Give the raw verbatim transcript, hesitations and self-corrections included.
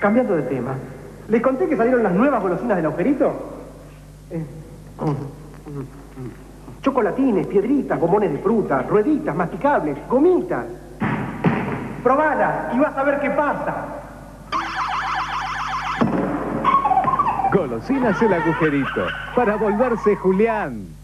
Cambiando de tema, ¿les conté que salieron las nuevas golosinas del agujerito? Eh, chocolatines, piedritas, gomones de fruta, rueditas, masticables, gomitas. Probalas y vas a ver qué pasa. Golosinas El Agujerito, para volverse Julián.